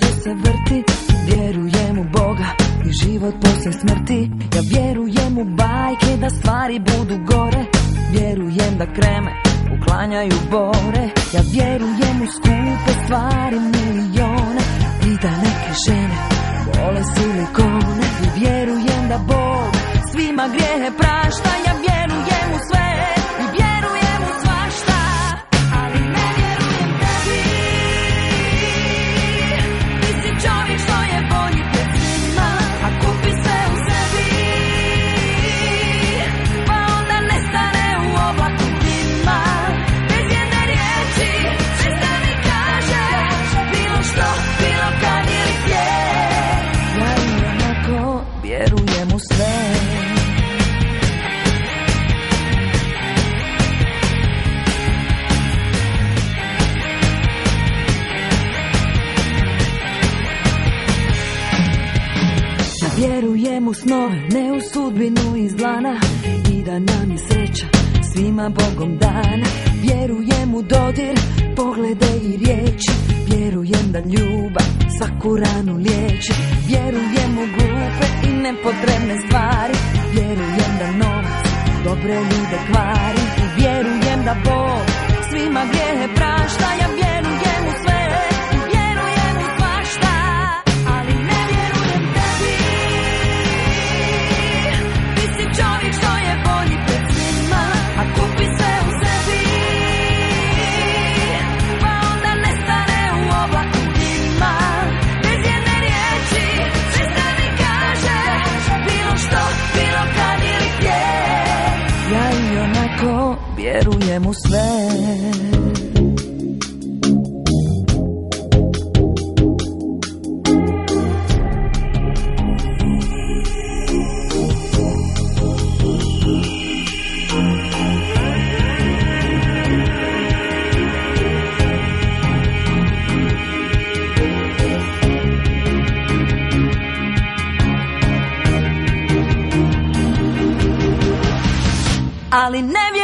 sve se vrti. Vjerujem u Boga i život poslije smrti. Ja vjerujem u bajke da stvari budu gore. Vjerujem da kreme uklanjaju bore. Ja vjerujem u skupe stvari milijone i da neke žene vole silikone. I vjerujem da Bog svima grijehe prašta. Ja vjerujem u sve. Vjerujem u snove, ne u sudbinu iz dlana, i da nam je sreća svima Bogom dana. Vjerujem u dodir, poglede i riječi. Vjerujem da ljubav svaku ranu liječi. Vjerujem u glupe i nepotrebne stvari. Vjerujem da novac dobre ljude kvari. I vjerujem da Bog svima grijehe prašta. Ja vjerujem u sve. Vjerujem u sve. Ali ne vjerujem.